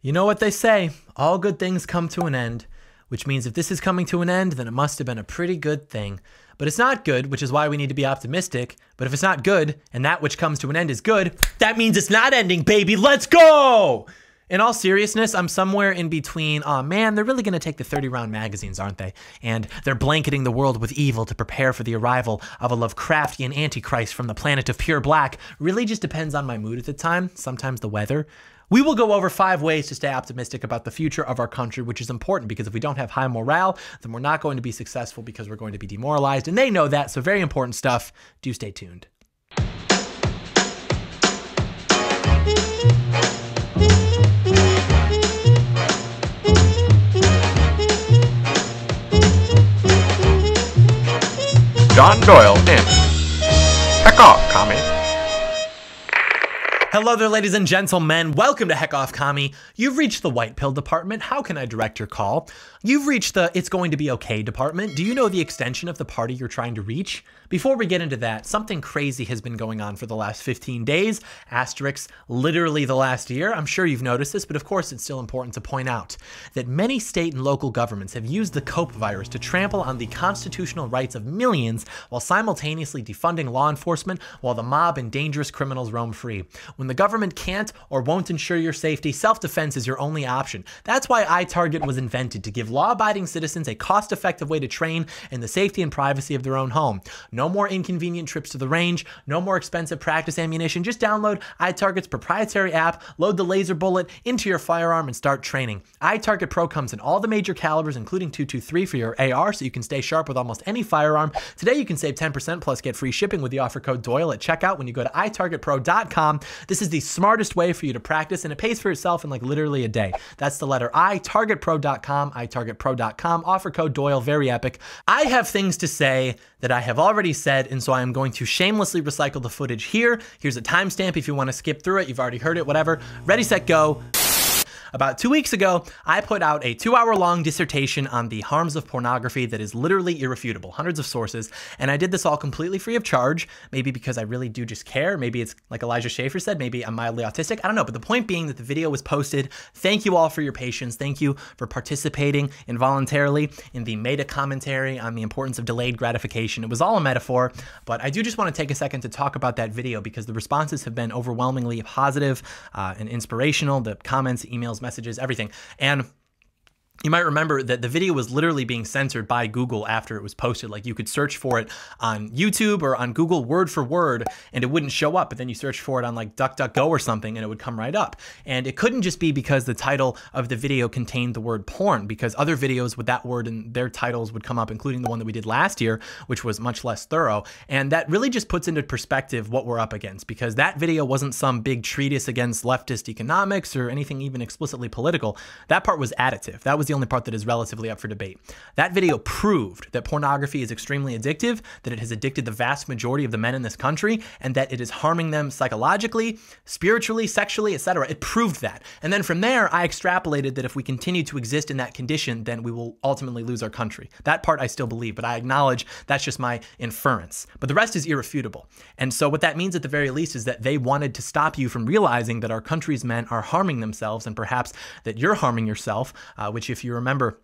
You know what they say, all good things come to an end, which means if this is coming to an end, then it must have been a pretty good thing. But it's not good, which is why we need to be optimistic. But if it's not good, and that which comes to an end is good, that means it's not ending, baby. Let's go! In all seriousness, I'm somewhere in between, aw man, they're really gonna take the 30-round magazines, aren't they? And they're blanketing the world with evil to prepare for the arrival of a Lovecraftian Antichrist from the planet of pure black. Really just depends on my mood at the time, sometimes the weather. We will go over 5 ways to stay optimistic about the future of our country, which is important because if we don't have high morale, then we're not going to be successful because we're going to be demoralized, and they know that, so very important stuff. Do stay tuned. John Doyle in Heck Off Commie. Hello there, ladies and gentlemen. Welcome to Heck Off Commie. You've reached the white pill department. How can I direct your call? You've reached the it's going to be okay department. Do you know the extension of the party you're trying to reach? Before we get into that, something crazy has been going on for the last 15 days, asterisk, literally the last year. I'm sure you've noticed this, but of course it's still important to point out that many state and local governments have used the COPE virus to trample on the constitutional rights of millions while simultaneously defunding law enforcement while the mob and dangerous criminals roam free. When the government can't or won't ensure your safety, self-defense is your only option. That's why iTarget was invented, to give law-abiding citizens a cost-effective way to train in the safety and privacy of their own home. No more inconvenient trips to the range, no more expensive practice ammunition. Just download iTarget's proprietary app, load the laser bullet into your firearm, and start training. iTarget Pro comes in all the major calibers, including .223 for your AR, so you can stay sharp with almost any firearm. Today you can save 10% plus get free shipping with the offer code Doyle at checkout when you go to iTargetPro.com. This is the smartest way for you to practice, and it pays for itself in like literally a day. That's the letter I, targetpro.com, itargetpro.com, offer code Doyle, very epic. I have things to say that I have already said, and so I am going to shamelessly recycle the footage here. Here's a timestamp if you want to skip through it. You've already heard it, whatever. Ready, set, go. About 2 weeks ago, I put out a 2-hour-long dissertation on the harms of pornography that is literally irrefutable, hundreds of sources, and I did this all completely free of charge, maybe because I really do just care, maybe it's like Elijah Schaefer said, maybe I'm mildly autistic, I don't know, but the point being that the video was posted. Thank you all for your patience, thank you for participating involuntarily in the meta commentary on the importance of delayed gratification. It was all a metaphor, but I do just want to take a second to talk about that video because the responses have been overwhelmingly positive and inspirational, the comments, emails, messages, everything. And you might remember that the video was literally being censored by Google after it was posted. Like, you could search for it on YouTube or on Google word for word and it wouldn't show up, but then you search for it on like DuckDuckGo or something and it would come right up. And it couldn't just be because the title of the video contained the word porn, because other videos with that word and their titles would come up, including the one that we did last year, which was much less thorough. And that really just puts into perspective what we're up against, because that video wasn't some big treatise against leftist economics or anything even explicitly political. That part was additive. That was the only part that is relatively up for debate. That video proved that pornography is extremely addictive, that it has addicted the vast majority of the men in this country, and that it is harming them psychologically, spiritually, sexually, etc. It proved that. And then from there, I extrapolated that if we continue to exist in that condition, then we will ultimately lose our country. That part I still believe, but I acknowledge that's just my inference. But the rest is irrefutable. And so what that means at the very least is that they wanted to stop you from realizing that our country's men are harming themselves, and perhaps that you're harming yourself, which if you remember,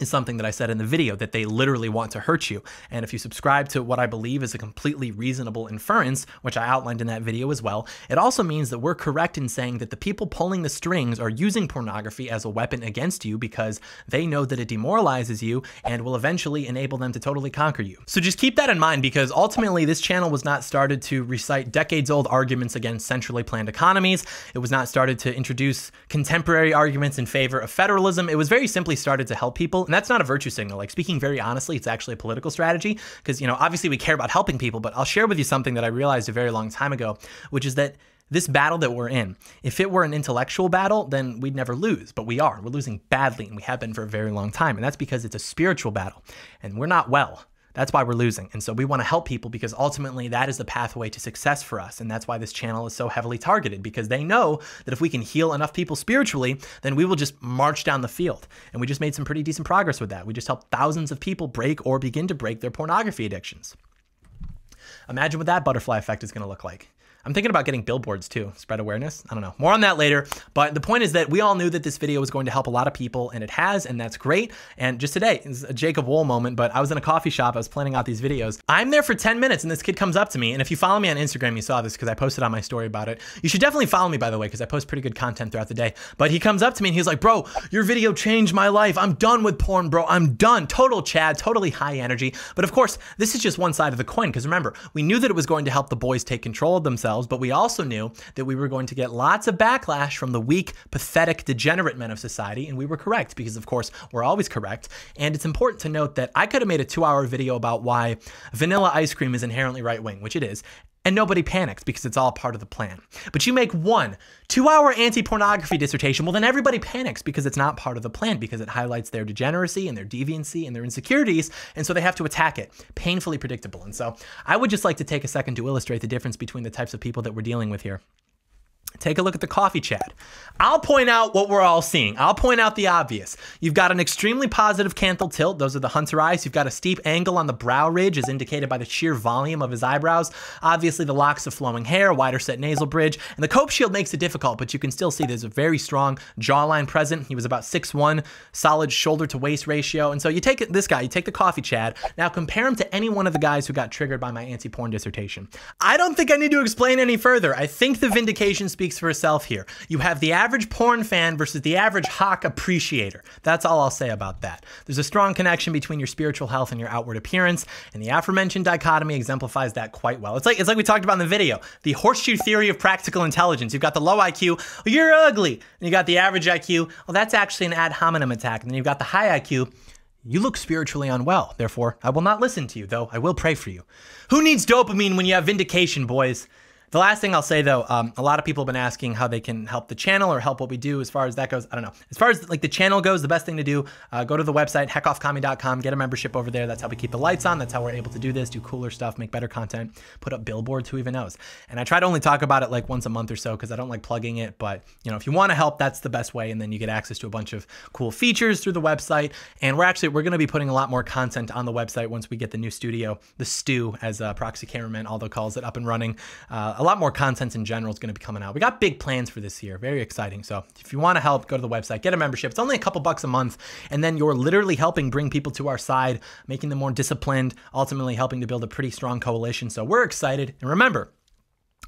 is something that I said in the video, that they literally want to hurt you. And if you subscribe to what I believe is a completely reasonable inference, which I outlined in that video as well, it also means that we're correct in saying that the people pulling the strings are using pornography as a weapon against you because they know that it demoralizes you and will eventually enable them to totally conquer you. So just keep that in mind, because ultimately this channel was not started to recite decades-old arguments against centrally planned economies. It was not started to introduce contemporary arguments in favor of federalism. It was very simply started to help people. And that's not a virtue signal. Like, speaking very honestly, it's actually a political strategy because, you know, obviously we care about helping people, but I'll share with you something that I realized a very long time ago, which is that this battle that we're in, if it were an intellectual battle, then we'd never lose, but we are. We're losing badly, and we have been for a very long time. And that's because it's a spiritual battle and we're not well. That's why we're losing. And so we want to help people because ultimately that is the pathway to success for us. And that's why this channel is so heavily targeted, because they know that if we can heal enough people spiritually, then we will just march down the field. And we just made some pretty decent progress with that. We just helped thousands of people break or begin to break their pornography addictions. Imagine what that butterfly effect is going to look like. I'm thinking about getting billboards too, spread awareness. I don't know, more on that later. But the point is that we all knew that this video was going to help a lot of people, and it has, and that's great. And just today is a Jacob Wohl moment, but I was in a coffee shop, I was planning out these videos. I'm there for 10 minutes and this kid comes up to me. And if you follow me on Instagram, you saw this because I posted on my story about it. You should definitely follow me, by the way, because I post pretty good content throughout the day. But he comes up to me and he's like, bro, your video changed my life. I'm done with porn, bro. I'm done. Total Chad, totally high energy. But of course, this is just one side of the coin, because remember, we knew that it was going to help the boys take control of themselves, but we also knew that we were going to get lots of backlash from the weak, pathetic, degenerate men of society, and we were correct, because of course, we're always correct. And it's important to note that I could have made a 2-hour video about why vanilla ice cream is inherently right-wing, which it is, and nobody panics because it's all part of the plan. But you make one 2-hour anti-pornography dissertation, well then everybody panics because it's not part of the plan, because it highlights their degeneracy and their deviancy and their insecurities, and so they have to attack it. Painfully predictable. And so I would just like to take a second to illustrate the difference between the types of people that we're dealing with here. Take a look at the coffee chat. I'll point out what we're all seeing. I'll point out the obvious. You've got an extremely positive canthal tilt. Those are the hunter eyes. You've got a steep angle on the brow ridge as indicated by the sheer volume of his eyebrows. Obviously the locks of flowing hair, wider set nasal bridge, and the cope shield makes it difficult, but you can still see there's a very strong jawline present. He was about 6'1", solid shoulder to waist ratio. And so you take this guy, you take the coffee chat. Now compare him to any one of the guys who got triggered by my anti-porn dissertation. I don't think I need to explain any further. I think the vindication speaks for itself here. You have the average porn fan versus the average hawk appreciator. That's all I'll say about that. There's a strong connection between your spiritual health and your outward appearance, and the aforementioned dichotomy exemplifies that quite well. It's like we talked about in the video, the horseshoe theory of practical intelligence. You've got the low IQ, well, you're ugly, and you got the average IQ, well, that's actually an ad hominem attack, and then you've got the high IQ, you look spiritually unwell, therefore I will not listen to you, though I will pray for you. Who needs dopamine when you have vindication, boys? The last thing I'll say though, a lot of people have been asking how they can help the channel or help what we do as far as that goes. I don't know. As far as like the channel goes, the best thing to do, go to the website, heckoffcommie.com, get a membership over there. That's how we keep the lights on. That's how we're able to do this, do cooler stuff, make better content, put up billboards, who even knows. And I try to only talk about it like once a month or so because I don't like plugging it. But you know, if you want to help, that's the best way. And then you get access to a bunch of cool features through the website. And we're going to be putting a lot more content on the website once we get the new studio, the stew as Proxy Cameraman Aldo calls it, up and running. A lot more content in general is going to be coming out. We got big plans for this year. Very exciting. So if you want to help, go to the website, get a membership. It's only a couple bucks a month. And then you're literally helping bring people to our side, making them more disciplined, ultimately helping to build a pretty strong coalition. So we're excited. And remember,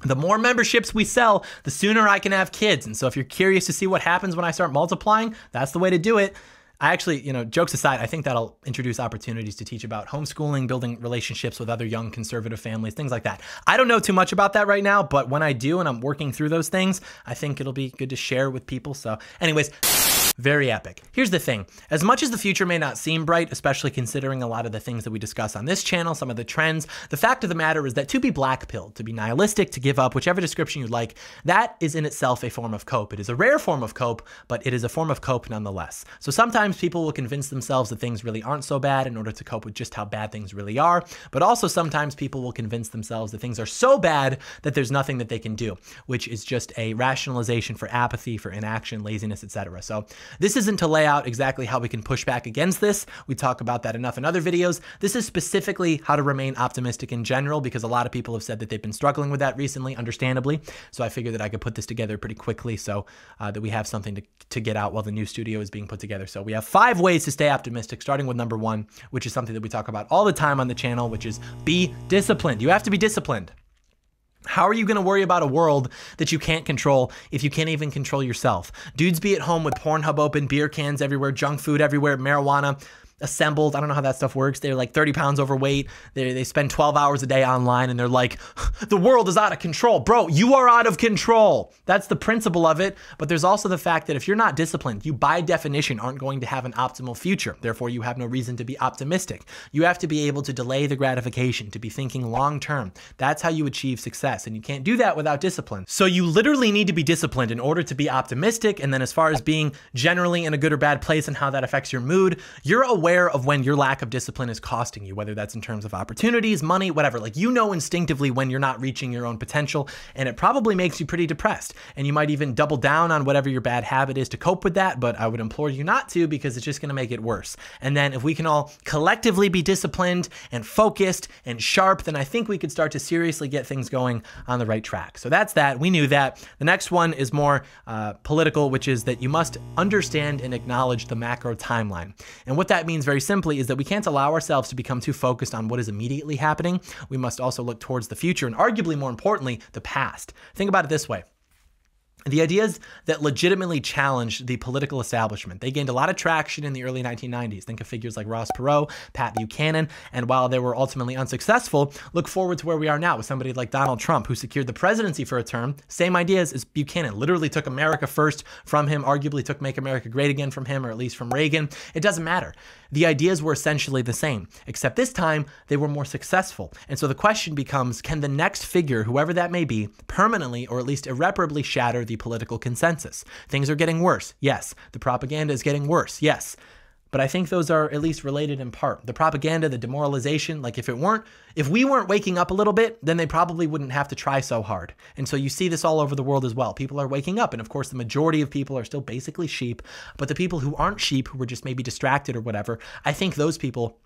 the more memberships we sell, the sooner I can have kids. And so if you're curious to see what happens when I start multiplying, that's the way to do it. I actually, you know, jokes aside, I think that'll introduce opportunities to teach about homeschooling, building relationships with other young conservative families, things like that. I don't know too much about that right now, but when I do and I'm working through those things, I think it'll be good to share with people. So anyways, very epic. Here's the thing. As much as the future may not seem bright, especially considering a lot of the things that we discuss on this channel, some of the trends, the fact of the matter is that to be blackpilled, to be nihilistic, to give up, whichever description you like, that is in itself a form of cope. It is a rare form of cope, but it is a form of cope nonetheless. So sometimes people will convince themselves that things really aren't so bad in order to cope with just how bad things really are. But also sometimes people will convince themselves that things are so bad that there's nothing that they can do, which is just a rationalization for apathy, for inaction, laziness, etc. So this isn't to lay out exactly how we can push back against this. We talk about that enough in other videos. This is specifically how to remain optimistic in general, because a lot of people have said that they've been struggling with that recently, understandably. So I figured that I could put this together pretty quickly so that we have something to get out while the new studio is being put together. So we have 5 ways to stay optimistic, starting with number 1, which is something that we talk about all the time on the channel, which is be disciplined. You have to be disciplined. How are you going to worry about a world that you can't control if you can't even control yourself? Dudes be at home with Pornhub open, beer cans everywhere, junk food everywhere, marijuana assembled. I don't know how that stuff works. They're like 30 pounds overweight. They spend 12 hours a day online and they're like, the world is out of control. Bro, you are out of control. That's the principle of it. But there's also the fact that if you're not disciplined, you by definition aren't going to have an optimal future. Therefore, you have no reason to be optimistic. You have to be able to delay the gratification, to be thinking long term. That's how you achieve success. And you can't do that without discipline. So you literally need to be disciplined in order to be optimistic. And then as far as being generally in a good or bad place and how that affects your mood, you're aware aware of when your lack of discipline is costing you, whether that's in terms of opportunities, money, whatever. Like, you know instinctively when you're not reaching your own potential, and it probably makes you pretty depressed. And you might even double down on whatever your bad habit is to cope with that, but I would implore you not to, because it's just gonna make it worse. And then if we can all collectively be disciplined and focused and sharp, then I think we could start to seriously get things going on the right track. So that's that. We knew that. The next one is more political, which is that you must understand and acknowledge the macro timeline. And what that means very simply is that we can't allow ourselves to become too focused on what is immediately happening. We must also look towards the future and, arguably more importantly, the past. Think about it this way. The ideas that legitimately challenged the political establishment, they gained a lot of traction in the early 1990s. Think of figures like Ross Perot, Pat Buchanan, and while they were ultimately unsuccessful, look forward to where we are now with somebody like Donald Trump, who secured the presidency for a term. Same ideas as Buchanan, literally took America first from him, arguably took Make America Great Again from him, or at least from Reagan. It doesn't matter. The ideas were essentially the same, except this time they were more successful. And so the question becomes, can the next figure, whoever that may be, permanently or at least irreparably shatter the political consensus? Things are getting worse. Yes. The propaganda is getting worse. Yes. But I think those are at least related in part. The propaganda, the demoralization, like if we weren't waking up a little bit, then they probably wouldn't have to try so hard. And so you see this all over the world as well. People are waking up. And of course, the majority of people are still basically sheep, but the people who aren't sheep, who were just maybe distracted or whatever, I think those people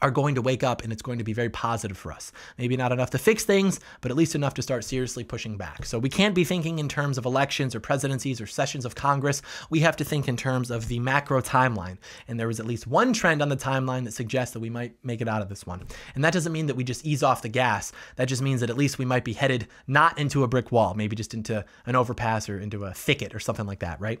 are going to wake up, and it's going to be very positive for us. Maybe not enough to fix things, but at least enough to start seriously pushing back. So we can't be thinking in terms of elections or presidencies or sessions of Congress. We have to think in terms of the macro timeline. And there was at least one trend on the timeline that suggests that we might make it out of this one. And that doesn't mean that we just ease off the gas. That just means that at least we might be headed not into a brick wall, maybe just into an overpass or into a thicket or something like that, right?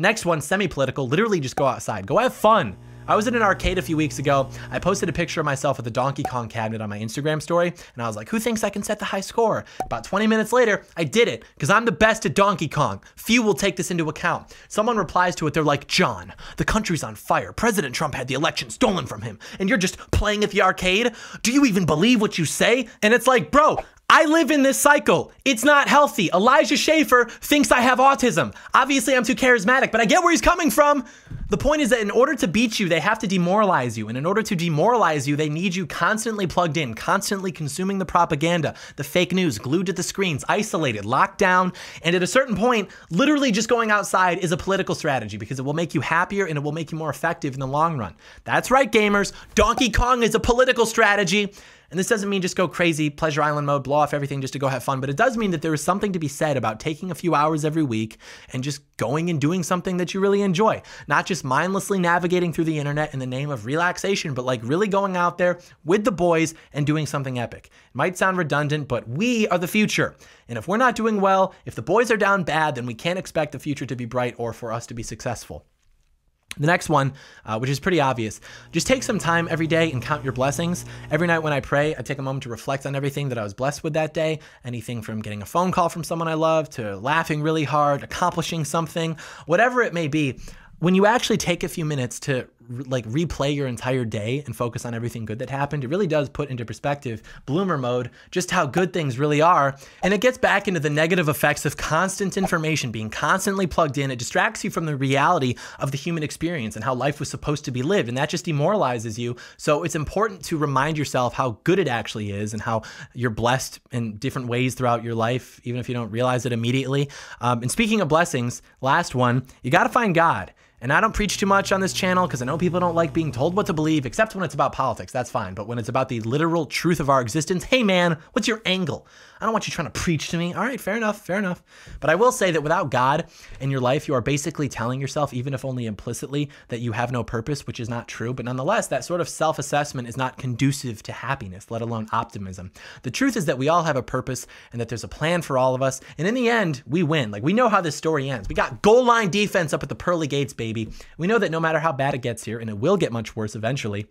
Next one, semi-political, literally just go outside, go have fun. I was in an arcade a few weeks ago. I posted a picture of myself at the Donkey Kong cabinet on my Instagram story, and I was like, who thinks I can set the high score? About 20 minutes later, I did it, because I'm the best at Donkey Kong. Few will take this into account. Someone replies to it, they're like, John, the country's on fire. President Trump had the election stolen from him, and you're just playing at the arcade? Do you even believe what you say? And it's like, bro, I live in this cycle. It's not healthy. Elijah Schaefer thinks I have autism. Obviously, I'm too charismatic, but I get where he's coming from. The point is that in order to beat you, they have to demoralize you. And in order to demoralize you, they need you constantly plugged in, constantly consuming the propaganda, the fake news, glued to the screens, isolated, locked down. And at a certain point, literally just going outside is a political strategy, because it will make you happier and it will make you more effective in the long run. That's right, gamers. Donkey Kong is a political strategy. And this doesn't mean just go crazy, pleasure island mode, blow off everything just to go have fun, but it does mean that there is something to be said about taking a few hours every week and just going and doing something that you really enjoy. Not just mindlessly navigating through the internet in the name of relaxation, but like really going out there with the boys and doing something epic. It might sound redundant, but we are the future. And if we're not doing well, if the boys are down bad, then we can't expect the future to be bright or for us to be successful. The next one, which is pretty obvious, just take some time every day and count your blessings. Every night when I pray, I take a moment to reflect on everything that I was blessed with that day. Anything from getting a phone call from someone I love to laughing really hard, accomplishing something, whatever it may be. When you actually take a few minutes to replay your entire day and focus on everything good that happened, it really does put into perspective, bloomer mode, just how good things really are. And it gets back into the negative effects of constant information, being constantly plugged in. It distracts you from the reality of the human experience and how life was supposed to be lived. And that just demoralizes you. So it's important to remind yourself how good it actually is and how you're blessed in different ways throughout your life, even if you don't realize it immediately. And speaking of blessings, last one, you got to find God. And I don't preach too much on this channel because I know people don't like being told what to believe, except when it's about politics, that's fine. But when it's about the literal truth of our existence, hey man, what's your angle? I don't want you trying to preach to me. All right, fair enough, fair enough. But I will say that without God in your life, you are basically telling yourself, even if only implicitly, that you have no purpose, which is not true. But nonetheless, that sort of self-assessment is not conducive to happiness, let alone optimism. The truth is that we all have a purpose and that there's a plan for all of us. And in the end, we win. Like, we know how this story ends. We got goal line defense up at the pearly gates, baby. We know that no matter how bad it gets here, and it will get much worse eventually,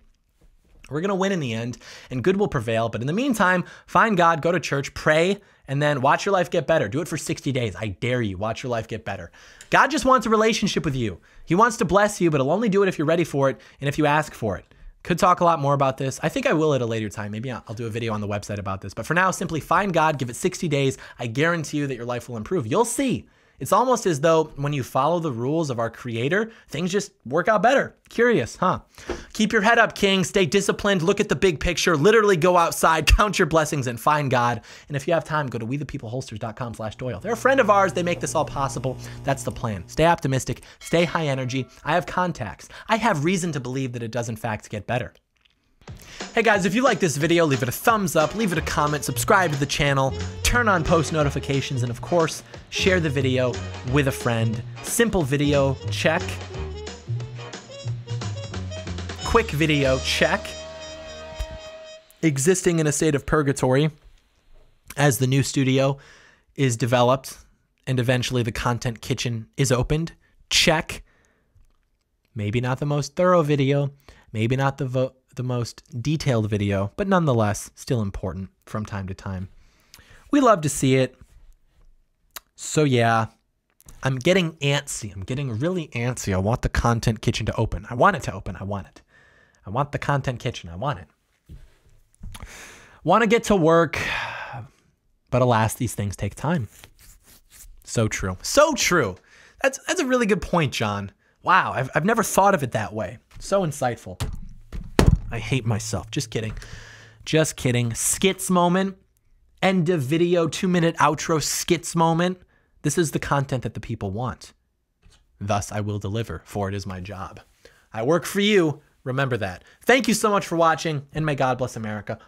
we're going to win in the end and good will prevail. But in the meantime, find God, go to church, pray, and then watch your life get better. Do it for 60 days. I dare you. Watch your life get better. God just wants a relationship with you. He wants to bless you, but he'll only do it if you're ready for it and if you ask for it. Could talk a lot more about this. I think I will at a later time. Maybe I'll do a video on the website about this. But for now, simply find God, give it 60 days. I guarantee you that your life will improve. You'll see. It's almost as though when you follow the rules of our creator, things just work out better. Curious, huh? Keep your head up, King. Stay disciplined. Look at the big picture. Literally go outside, count your blessings, and find God. And if you have time, go to wethepeopleholsters.com/Doyle. They're a friend of ours. They make this all possible. That's the plan. Stay optimistic. Stay high energy. I have contacts. I have reason to believe that it does, in fact, get better. Hey guys, if you like this video, leave it a thumbs up, leave it a comment, subscribe to the channel, turn on post notifications, and of course, share the video with a friend. Simple video, check. Quick video, check. Existing in a state of purgatory as the new studio is developed and eventually the content kitchen is opened, check. Maybe not the most thorough video, maybe not the most detailed video, but nonetheless, still important from time to time. We love to see it. So yeah, I'm getting antsy. I'm getting really antsy. I want the content kitchen to open. I want it to open. I want it. I want the content kitchen. I want it. Want to get to work, but alas, these things take time. So true. So true. That's a really good point, John. Wow, I've never thought of it that way. So insightful. I hate myself. Just kidding. Just kidding. Skits moment. End of video, 2-minute outro skits moment. This is the content that the people want. Thus, I will deliver, for it is my job. I work for you. Remember that. Thank you so much for watching, and may God bless America.